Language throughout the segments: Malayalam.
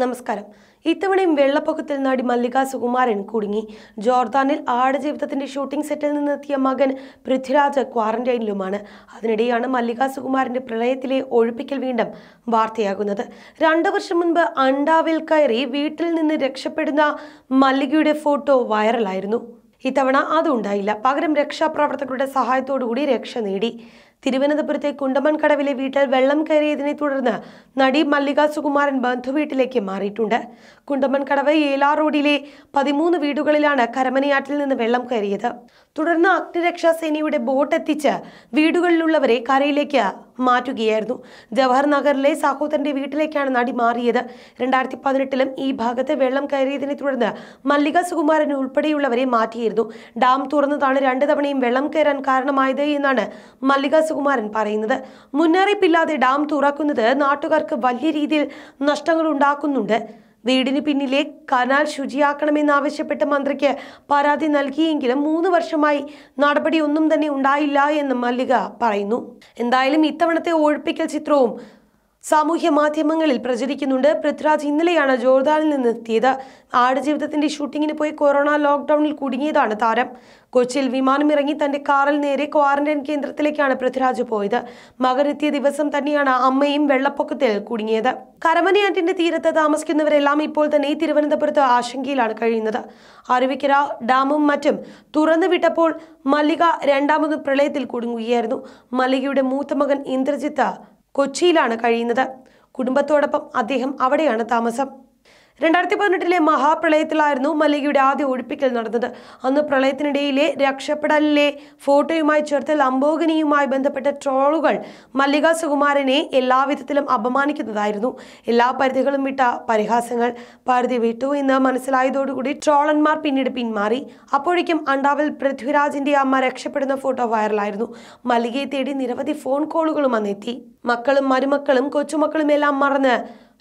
നമസ്കാരം. ഇത്തവണയും വെള്ളപ്പൊക്കത്തിൽ നടി മല്ലിക സുകുമാരൻ കുടുങ്ങി. ജോർദാനിൽ ആടുജീവിതത്തിന്റെ ഷൂട്ടിംഗ് സെറ്റിൽ നിന്നെത്തിയ മകൻ പൃഥ്വിരാജ് ക്വാറന്റൈനിലുമാണ്. അതിനിടെയാണ് മല്ലിക സുകുമാരന്റെ പ്രളയത്തിലെ ഒഴിപ്പിക്കൽ വീണ്ടും വാർത്തയാകുന്നത്. 2 വർഷം മുൻപ് അണ്ടാവിൽ കയറി വീട്ടിൽ നിന്ന് രക്ഷപ്പെടുന്ന മല്ലികയുടെ ഫോട്ടോ വൈറലായിരുന്നു. ഇത്തവണ അതുണ്ടായില്ല. പകരം രക്ഷാപ്രവർത്തകരുടെ സഹായത്തോടുകൂടി രക്ഷ നേടി. തിരുവനന്തപുരത്തെ കുണ്ടമൺകടവിലെ വീട്ടിൽ വെള്ളം കയറിയതിനെ തുടർന്ന് നടി മല്ലിക സുകുമാരൻ ബന്ധുവീട്ടിലേക്ക് മാറിയിട്ടുണ്ട്. കുണ്ടമൺകടവ് ഏലാ റോഡിലെ 13 വീടുകളിലാണ് കരമനയാറ്റിൽ നിന്ന് വെള്ളം കയറിയത്. തുടർന്ന് അഗ്നിരക്ഷാസേനയുടെ ബോട്ട് എത്തിച്ച് വീടുകളിലുള്ളവരെ കരയിലേക്ക് മാറ്റുകയായിരുന്നു. ജവഹർ നഗറിലെ സഹോദരന്റെ വീട്ടിലേക്കാണ് നടി മാറിയത്. 2018-ലും ഈ ഭാഗത്ത് വെള്ളം കയറിയതിനെ തുടർന്ന് മല്ലിക സുകുമാരൻ ഉൾപ്പെടെയുള്ളവരെ മാറ്റിയിരുന്നു. ഡാം തുറന്നതാണ് 2 തവണയും വെള്ളം കയറാൻ കാരണമായത് എന്നാണ് മല്ലിക സുകുമാരൻ പറയുന്നത്. മുന്നറിയിപ്പില്ലാതെ ഡാം തുറക്കുന്നത് നാട്ടുകാർക്ക് വലിയ രീതിയിൽ നഷ്ടങ്ങൾ ഉണ്ടാക്കുന്നുണ്ട്. വീടിന് പിന്നിലെ കനാൽ ശുചിയാക്കണമെന്നാവശ്യപ്പെട്ട മന്ത്രിക്ക് പരാതി നൽകിയെങ്കിലും 3 വർഷമായി നടപടിയൊന്നും തന്നെ ഉണ്ടായില്ല എന്ന് മല്ലിക പറയുന്നു. എന്തായാലും ഇത്തവണത്തെ ഒഴിപ്പിക്കൽ ചിത്രവും സാമൂഹ്യ മാധ്യമങ്ങളിൽ പ്രചരിക്കുന്നുണ്ട്. പൃഥ്വിരാജ് ഇന്നലെയാണ് ജോർദാനിൽ നിന്നെത്തിയത്. ആടുജീവിതത്തിന്റെ ഷൂട്ടിങ്ങിന് പോയി കൊറോണ ലോക്ക്ഡൌണിൽ കുടുങ്ങിയതാണ് താരം. കൊച്ചിയിൽ വിമാനമിറങ്ങി തന്റെ കാറിൽ നേരെ ക്വാറന്റൈൻ കേന്ദ്രത്തിലേക്കാണ് പൃഥ്വിരാജ് പോയത്. മകനെത്തിയ ദിവസം തന്നെയാണ് അമ്മയും വെള്ളപ്പൊക്കത്തിൽ കുടുങ്ങിയത്. കരമനയാറ്റിന്റെ തീരത്ത് താമസിക്കുന്നവരെല്ലാം ഇപ്പോൾ തന്നെ തിരുവനന്തപുരത്ത് ആശങ്കയിലാണ് കഴിയുന്നത്. അരുവിക്കര ഡാമും മറ്റും തുറന്നു വിട്ടപ്പോൾ മല്ലിക രണ്ടാമത് പ്രളയത്തിൽ കുടുങ്ങുകയായിരുന്നു. മല്ലികയുടെ മൂത്ത മകൻ ഇന്ദ്രജിത്ത കൊച്ചിയിലാണ് കഴിയുന്നത്. കുടുംബത്തോടൊപ്പം അദ്ദേഹം അവിടെയാണ് താമസം. 2018-ലെ മഹാപ്രളയത്തിലായിരുന്നു മല്ലികയുടെ ആദ്യ ഒഴിപ്പിക്കൽ നടന്നത്. അന്ന് പ്രളയത്തിനിടയിലെ രക്ഷപ്പെടലിലെ ഫോട്ടോയുമായി ചേർത്ത് ലംബോഗിനിയുമായി ബന്ധപ്പെട്ട ട്രോളുകൾ മല്ലിക സുകുമാരനെ എല്ലാവിധത്തിലും അപമാനിക്കുന്നതായിരുന്നു. എല്ലാ പരിധികളും വിട്ട പരിഹാസങ്ങൾ. പരിധി വിട്ടു എന്ന് മനസ്സിലായതോടുകൂടി ട്രോളന്മാർ പിന്നീട് പിന്മാറി. അപ്പോഴേക്കും അണ്ടാവിൽ പൃഥ്വിരാജിന്റെ അമ്മ രക്ഷപ്പെടുന്ന ഫോട്ടോ വൈറലായിരുന്നു. മല്ലികയെ തേടി നിരവധി ഫോൺ കോളുകളും അന്നെത്തി. മക്കളും മരുമക്കളും കൊച്ചുമക്കളും എല്ലാം മറന്ന്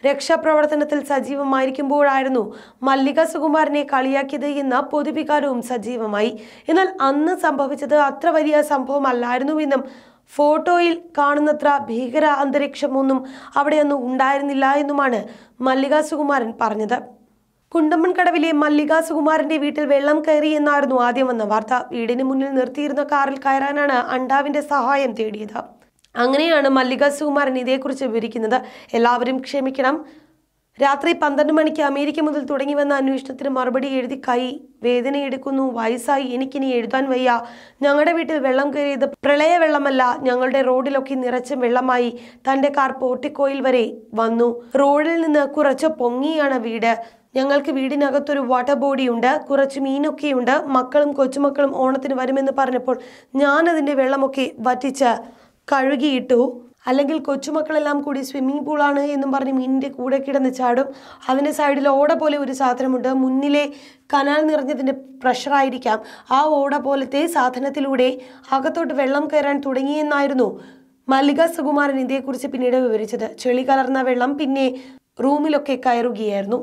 രക്ഷാപ്രവർത്തനത്തിൽ സജീവമായിരിക്കുമ്പോഴായിരുന്നു മല്ലിക സുകുമാരനെ കളിയാക്കിയത് എന്ന പൊതുവികാരവും സജീവമായി. എന്നാൽ അന്ന് സംഭവിച്ചത് അത്ര വലിയ സംഭവമല്ലായിരുന്നുവെന്നും ഫോട്ടോയിൽ കാണുന്നത്ര ഭീകര അന്തരീക്ഷമൊന്നും അവിടെയൊന്നും ഉണ്ടായിരുന്നില്ല എന്നുമാണ് മല്ലിക സുകുമാരൻ പറഞ്ഞത്. കുണ്ടമൺകടവിലെ മല്ലിക സുകുമാരന്റെ വീട്ടിൽ വെള്ളം കയറിയെന്നായിരുന്നു ആദ്യം വന്ന വാർത്ത. വീടിന് മുന്നിൽ നിർത്തിയിരുന്ന കാറിൽ കയറാനാണ് അണ്ടാവിന്റെ സഹായം തേടിയത്. അങ്ങനെയാണ് മല്ലിക സുകുമാരൻ ഇതേക്കുറിച്ച് വിവരിക്കുന്നത്. എല്ലാവരും ക്ഷമിക്കണം. രാത്രി 12 മണിക്ക് അമേരിക്ക മുതൽ തുടങ്ങി വന്ന അന്വേഷണത്തിന് മറുപടി എഴുതി കൈ വേദനയെടുക്കുന്നു. വയസ്സായി എനിക്കിനി എഴുതാൻ വയ്യ. ഞങ്ങളുടെ വീട്ടിൽ വെള്ളം കയറിയത് പ്രളയ വെള്ളമല്ല. ഞങ്ങളുടെ റോഡിലൊക്കെ നിറച്ച വെള്ളമായി. തൻ്റെ കാർ പോർട്ടിക്കോയിൽ വരെ വന്നു. റോഡിൽ നിന്ന് കുറച്ച് പൊങ്ങിയാണ് വീട്. ഞങ്ങൾക്ക് വീടിനകത്തൊരു വാട്ടർ ബോഡിയുണ്ട്. കുറച്ച് മീനൊക്കെയുണ്ട്. മക്കളും കൊച്ചുമക്കളും ഓണത്തിന് വരുമെന്ന് പറഞ്ഞപ്പോൾ ഞാനതിൻ്റെ വെള്ളമൊക്കെ വറ്റിച്ച് കഴുകിയിട്ടു. അല്ലെങ്കിൽ കൊച്ചുമക്കളെല്ലാം കൂടി സ്വിമ്മിംഗ് പൂളാണ് എന്നും പറഞ്ഞ് മീനിൻ്റെ കൂടെ കിടന്ന് ചാടും. അതിൻ്റെ സൈഡിൽ ഓട പോലെ ഒരു സാധനമുണ്ട്. മുന്നിലെ കനാൽ നിറഞ്ഞതിൻ്റെ പ്രഷറായിരിക്കാം. ആ ഓട പോലത്തെ സാധനത്തിലൂടെ അകത്തോട്ട് വെള്ളം കയറാൻ തുടങ്ങിയെന്നായിരുന്നു മല്ലിക സുകുമാരൻ ഇതേക്കുറിച്ച് പിന്നീട് വിവരിച്ചത്. ചെളി കലർന്ന വെള്ളം പിന്നെ റൂമിലൊക്കെ കയറുകയായിരുന്നു.